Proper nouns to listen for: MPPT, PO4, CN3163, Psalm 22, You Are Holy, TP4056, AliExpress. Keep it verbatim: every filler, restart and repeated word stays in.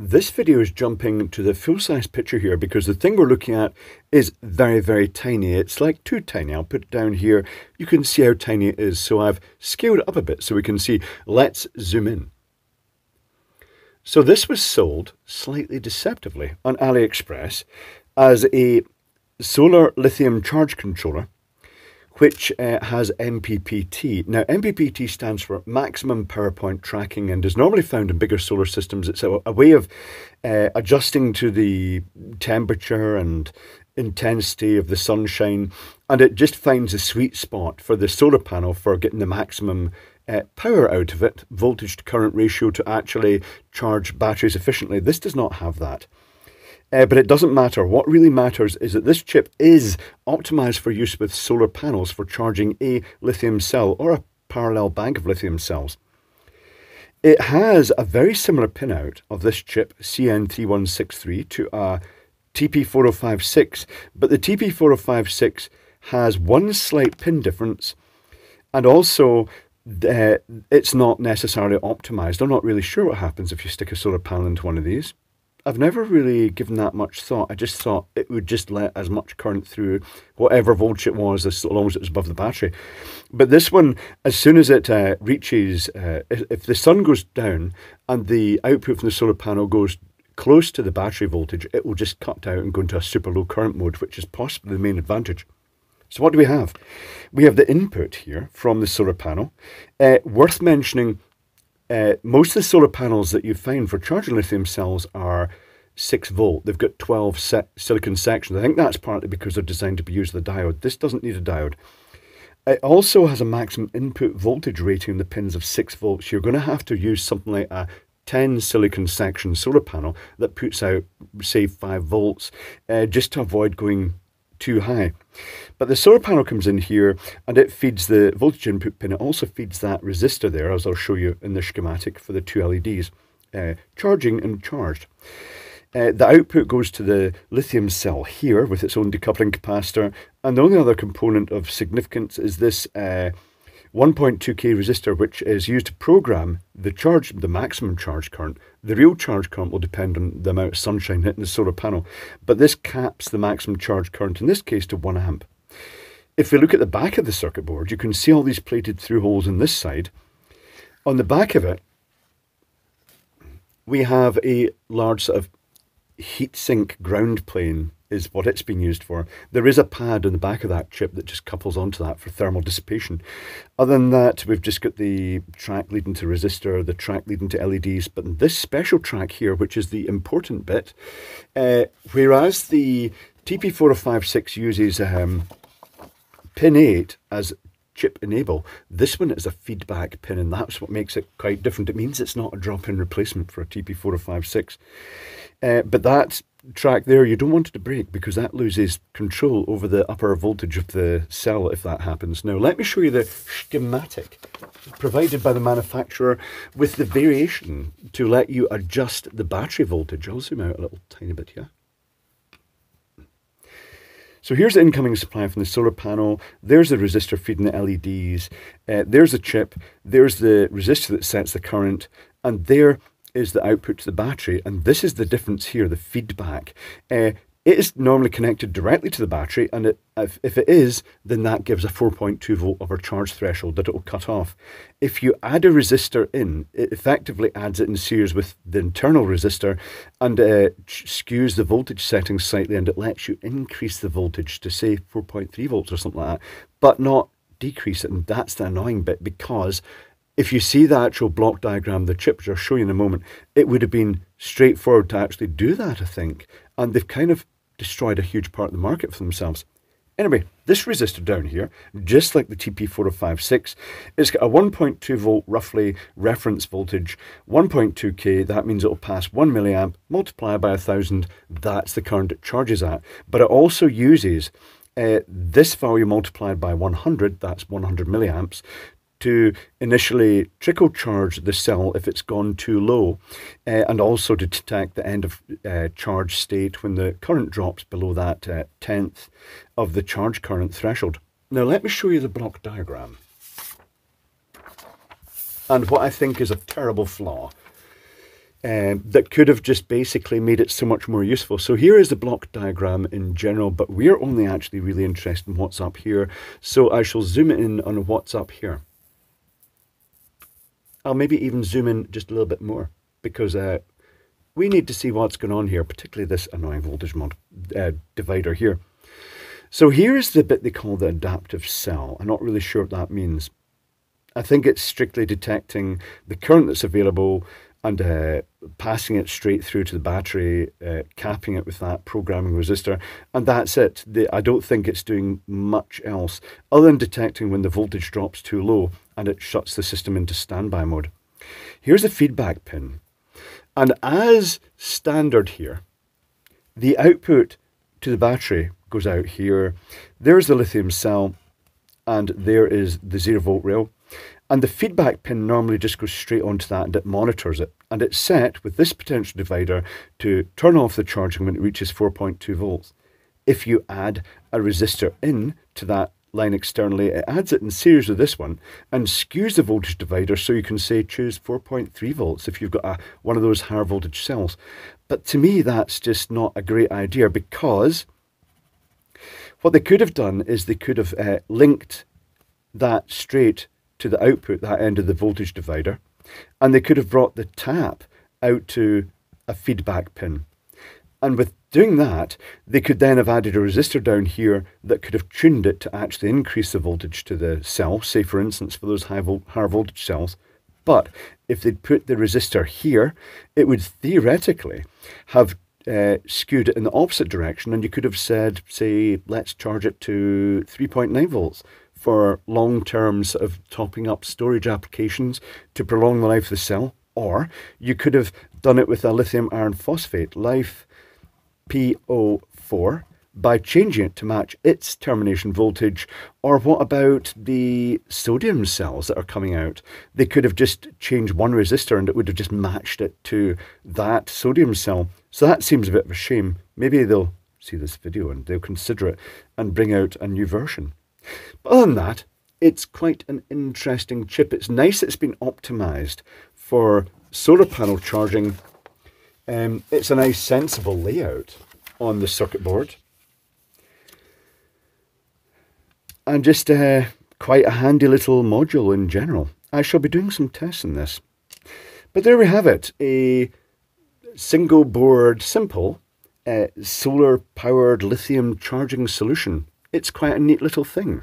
This video is jumping to the full-size picture here because the thing we're looking at is very, very tiny. It's like too tiny. I'll put it down here. You can see how tiny it is. So I've scaled it up a bit so we can see. Let's zoom in. So this was sold slightly deceptively on AliExpress as a solar lithium charge controller, which uh, has M P P T. Now, M P P T stands for Maximum Power Point Tracking and is normally found in bigger solar systems. It's a, a way of uh, adjusting to the temperature and intensity of the sunshine, and it just finds a sweet spot for the solar panel for getting the maximum uh, power out of it, voltage to current ratio, to actually charge batteries efficiently. This does not have that. Uh, but it doesn't matter. What really matters is that this chip is optimized for use with solar panels for charging a lithium cell or a parallel bank of lithium cells. It has a very similar pinout of this chip, C N three one six three, to a T P four oh five six, but the T P four oh five six has one slight pin difference, and also uh, it's not necessarily optimized. I'm not really sure what happens if you stick a solar panel into one of these. I've never really given that much thought. I just thought it would just let as much current through, whatever voltage it was, as long as it was above the battery. But this one, as soon as it uh, reaches, uh, if, if the sun goes down and the output from the solar panel goes close to the battery voltage, it will just cut out and go into a super low current mode, which is possibly the main advantage. So what do we have? We have the input here from the solar panel. Uh, worth mentioning, Uh, most of the solar panels that you find for charging lithium cells are six volt. They've got twelve se silicon sections. I think that's partly because they're designed to be used with a diode. This doesn't need a diode. It also has a maximum input voltage rating in the pins of six volts. You're going to have to use something like a ten silicon section solar panel that puts out, say, five volts, uh, just to avoid going too high. But the solar panel comes in here and it feeds the voltage input pin. It also feeds that resistor there, as I'll show you in the schematic for the two L E Ds, uh, charging and charged. Uh, the output goes to the lithium cell here with its own decoupling capacitor, and the only other component of significance is this uh, one point two K resistor, which is used to program the charge, the maximum charge current. The real charge current will depend on the amount of sunshine hitting the solar panel, but this caps the maximum charge current, in this case, to one amp. If we look at the back of the circuit board, you can see all these plated through holes on this side. On the back of it, we have a large sort of heatsink ground plane, is what it's being used for. There is a pad on the back of that chip that just couples onto that for thermal dissipation. Other than that, we've just got the track leading to resistor, the track leading to L E Ds, but in this special track here, which is the important bit, uh, whereas the T P four oh five six uses um, pin eight as chip enable, this one is a feedback pin, and that's what makes it quite different. It means it's not a drop-in replacement for a T P four oh five six. Uh, but that track there, you don't want it to break because that loses control over the upper voltage of the cell if that happens. Now, let me show you the schematic provided by the manufacturer with the variation to let you adjust the battery voltage. I'll zoom out a little tiny bit here. So here's the incoming supply from the solar panel. There's the resistor feeding the L E Ds. Uh, there's the chip. There's the resistor that sets the current. And there is the output to the battery, and this is the difference here, the feedback. Uh, it is normally connected directly to the battery, and it, if, if it is, then that gives a four point two volt overcharge threshold that it will cut off. If you add a resistor in, it effectively adds it in series with the internal resistor and uh, skews the voltage setting slightly, and it lets you increase the voltage to, say, four point three volts or something like that, but not decrease it, and that's the annoying bit, because if you see the actual block diagram, the chip, which I'll show you in a moment, it would have been straightforward to actually do that, I think. And they've kind of destroyed a huge part of the market for themselves. Anyway, this resistor down here, just like the T P four oh five six, it's got a one point two volt roughly reference voltage, one point two K, that means it'll pass one milliamp, multiply by one thousand, that's the current it charges at. But it also uses uh, this value multiplied by one hundred, that's one hundred milliamps, to initially trickle charge the cell if it's gone too low, uh, and also to detect the end of uh, charge state when the current drops below that uh, tenth of the charge current threshold. Now let me show you the block diagram and what I think is a terrible flaw. Um, that could have just basically made it so much more useful. So here is the block diagram in general, but we're only actually really interested in what's up here. So I shall zoom in on what's up here. I'll maybe even zoom in just a little bit more, because uh, we need to see what's going on here, particularly this annoying voltage mod, uh, divider here. So here's the bit they call the adaptive cell. I'm not really sure what that means. I think it's strictly detecting the current that's available and uh, passing it straight through to the battery, uh, capping it with that programming resistor, and that's it. The, I don't think it's doing much else, other than detecting when the voltage drops too low and it shuts the system into standby mode. Here's a feedback pin, and as standard here, the output to the battery goes out here. There's the lithium cell, and there is the zero volt rail. And the feedback pin normally just goes straight onto that and it monitors it. And it's set with this potential divider to turn off the charging when it reaches four point two volts. If you add a resistor in to that line externally, it adds it in series with this one and skews the voltage divider, so you can say choose four point three volts if you've got a, one of those higher voltage cells. But to me, that's just not a great idea, because what they could have done is they could have uh, linked that straight to the output, that end of the voltage divider, and they could have brought the tap out to a feedback pin. And with doing that, they could then have added a resistor down here that could have tuned it to actually increase the voltage to the cell, say for instance for those high vol- higher voltage cells. But if they'd put the resistor here, it would theoretically have uh, skewed it in the opposite direction, and you could have said, say, let's charge it to three point nine volts. For long terms of topping up storage applications to prolong the life of the cell. Or you could have done it with a lithium iron phosphate life P O four by changing it to match its termination voltage. Or what about the sodium cells that are coming out? They could have just changed one resistor and it would have just matched it to that sodium cell. So that seems a bit of a shame. Maybe they'll see this video and they'll consider it and bring out a new version. But other than that, it's quite an interesting chip. It's nice it's been optimised for solar panel charging. Um, it's a nice sensible layout on the circuit board. And just uh, quite a handy little module in general. I shall be doing some tests on this. But there we have it. A single board, simple, uh, solar powered lithium charging solution. It's quite a neat little thing.